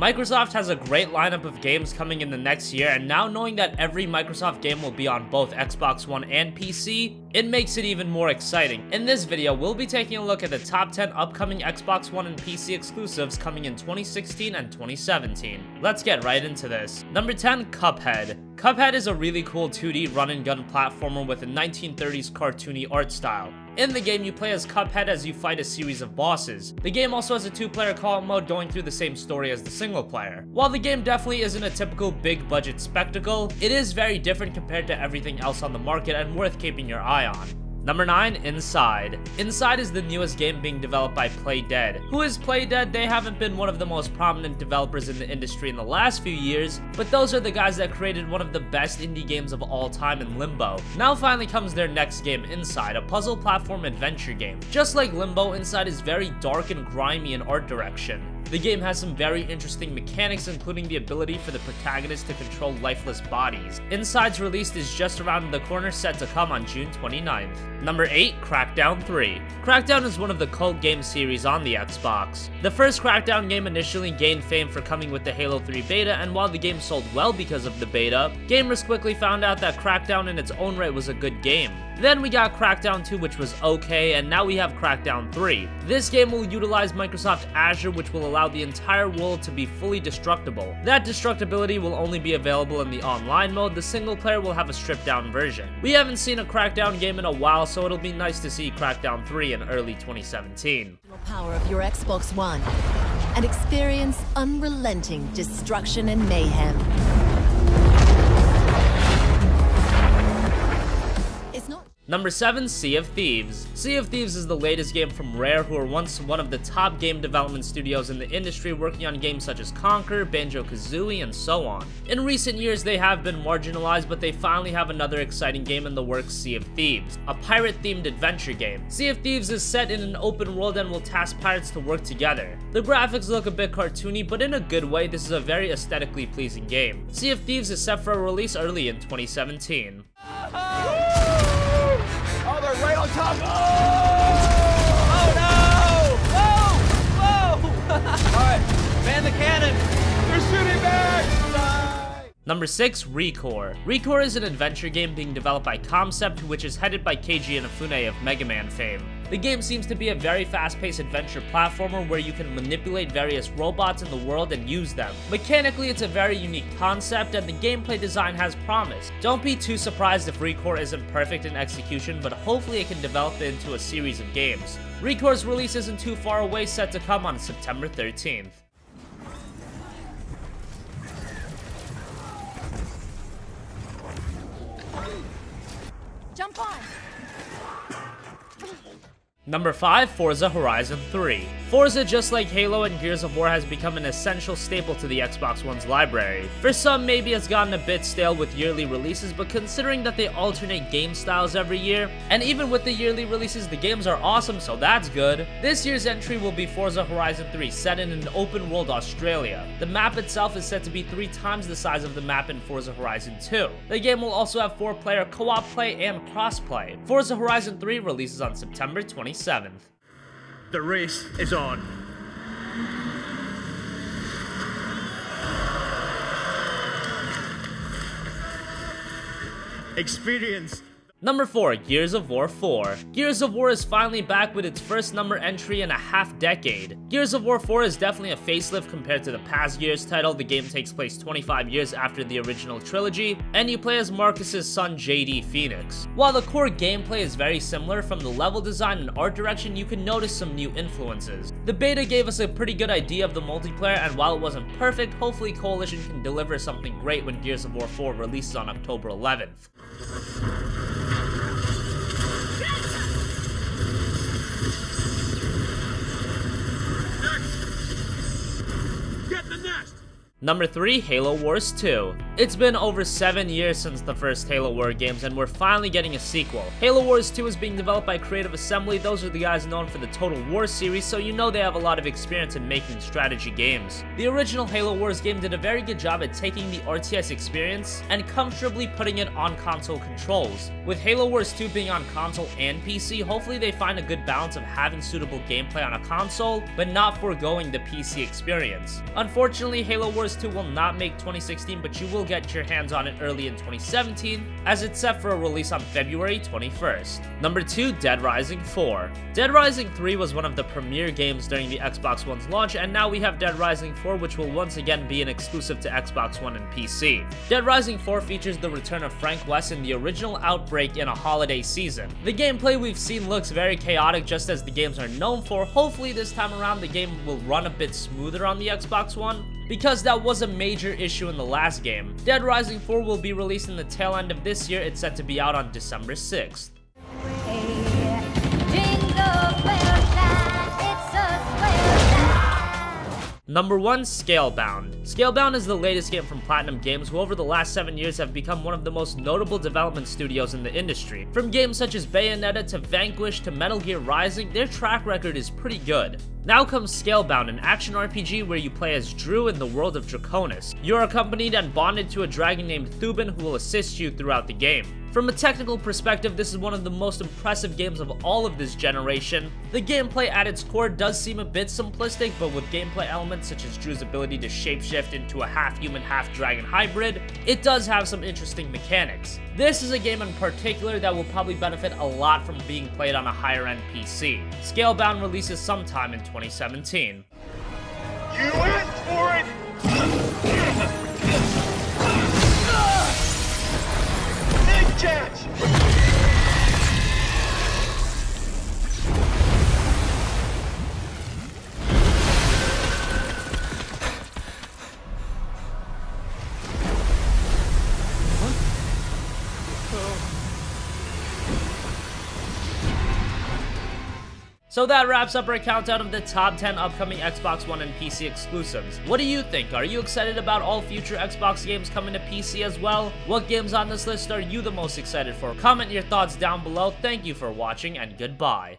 Microsoft has a great lineup of games coming in the next year, and now knowing that every Microsoft game will be on both Xbox One and PC, it makes it even more exciting. In this video, we'll be taking a look at the top 10 upcoming Xbox One and PC exclusives coming in 2016 and 2017. Let's get right into this. Number 10, Cuphead. Cuphead is a really cool 2D run-and-gun platformer with a 1930s cartoony art style. In the game, you play as Cuphead as you fight a series of bosses. The game also has a two-player co-op mode going through the same story as the single player. While the game definitely isn't a typical big-budget spectacle, it is very different compared to everything else on the market and worth keeping your eye on. Number 9, Inside. Inside is the newest game being developed by Playdead. Who is Playdead? They haven't been one of the most prominent developers in the industry in the last few years, but those are the guys that created one of the best indie games of all time in Limbo. Now finally comes their next game, Inside, a puzzle platform adventure game. Just like Limbo, Inside is very dark and grimy in art direction. The game has some very interesting mechanics, including the ability for the protagonist to control lifeless bodies. Inside's release is just around the corner, set to come on June 29th. Number 8, Crackdown 3. Crackdown is one of the cult game series on the Xbox. The first Crackdown game initially gained fame for coming with the Halo 3 beta, and while the game sold well because of the beta, gamers quickly found out that Crackdown in its own right was a good game. Then we got Crackdown 2, which was okay, and now we have Crackdown 3. This game will utilize Microsoft Azure, which will allow the entire world to be fully destructible. That destructibility will only be available in the online mode. The single player will have a stripped down version. We haven't seen a Crackdown game in a while, so it'll be nice to see Crackdown 3 in early 2017. Power of your Xbox One and experience unrelenting destruction and mayhem. Number 7, Sea of Thieves. Sea of Thieves is the latest game from Rare, who were once one of the top game development studios in the industry, working on games such as Conker, Banjo Kazooie, and so on. In recent years, they have been marginalized, but they finally have another exciting game in the works, Sea of Thieves, a pirate-themed adventure game. Sea of Thieves is set in an open world and will task pirates to work together. The graphics look a bit cartoony, but in a good way. This is a very aesthetically pleasing game. Sea of Thieves is set for a release early in 2017. Right on top. Oh! Oh no! Whoa! Whoa! All right, man the cannon. They're shooting back. Number 6, ReCore. ReCore is an adventure game being developed by Comcept, which is headed by Keiji Inafune of Mega Man fame. The game seems to be a very fast-paced adventure platformer where you can manipulate various robots in the world and use them. Mechanically, it's a very unique concept, and the gameplay design has promise. Don't be too surprised if ReCore isn't perfect in execution, but hopefully it can develop into a series of games. ReCore's release isn't too far away, set to come on September 13th. Jump on! Number 5, Forza Horizon 3. Forza, just like Halo and Gears of War, has become an essential staple to the Xbox One's library. For some, maybe it's gotten a bit stale with yearly releases, but considering that they alternate game styles every year, and even with the yearly releases, the games are awesome, so that's good. This year's entry will be Forza Horizon 3, set in an open-world Australia. The map itself is said to be 3 times the size of the map in Forza Horizon 2. The game will also have 4-player co-op play and cross-play. Forza Horizon 3 releases on September 27th. The race is on. Experience. Number 4, Gears of War 4. Gears of War is finally back with its first number entry in a half decade. Gears of War 4 is definitely a facelift compared to the past Gears title. The game takes place 25 years after the original trilogy, and you play as Marcus's son JD Phoenix. While the core gameplay is very similar, from the level design and art direction, you can notice some new influences. The beta gave us a pretty good idea of the multiplayer, and while it wasn't perfect, hopefully Coalition can deliver something great when Gears of War 4 releases on October 11th. Number 3, Halo Wars 2. It's been over 7 years since the first Halo War games, and we're finally getting a sequel. Halo Wars 2 is being developed by Creative Assembly. Those are the guys known for the Total War series, so you know they have a lot of experience in making strategy games. The original Halo Wars game did a very good job at taking the RTS experience and comfortably putting it on console controls. With Halo Wars 2 being on console and PC, hopefully they find a good balance of having suitable gameplay on a console, but not foregoing the PC experience. Unfortunately, Halo Wars 2 will not make 2016, but you will get your hands on it early in 2017, as it's set for a release on February 21st. Number 2, Dead Rising 4. Dead Rising 3 was one of the premier games during the Xbox One's launch, and now we have Dead Rising 4, which will once again be an exclusive to Xbox One and PC. Dead Rising 4 features the return of Frank West in the original Outbreak in a holiday season. The gameplay we've seen looks very chaotic, just as the games are known for. Hopefully this time around the game will run a bit smoother on the Xbox One, because that was a major issue in the last game. Dead Rising 4 will be released in the tail end of this year. It's set to be out on December 6th. Number 1, Scalebound. Scalebound is the latest game from Platinum Games, who over the last 7 years have become one of the most notable development studios in the industry. From games such as Bayonetta to Vanquish to Metal Gear Rising, their track record is pretty good. Now comes Scalebound, an action RPG where you play as Drew in the world of Draconis. You're accompanied and bonded to a dragon named Thuban who will assist you throughout the game. From a technical perspective, this is one of the most impressive games of all of this generation. The gameplay at its core does seem a bit simplistic, but with gameplay elements such as Drew's ability to shapeshift into a half-human, half-dragon hybrid, it does have some interesting mechanics. This is a game in particular that will probably benefit a lot from being played on a higher-end PC. Scalebound releases sometime in 2017. You asked for it! Catch. So that wraps up our countdown of the top 10 upcoming Xbox One and PC exclusives. What do you think? Are you excited about all future Xbox games coming to PC as well? What games on this list are you the most excited for? Comment your thoughts down below. Thank you for watching, and goodbye.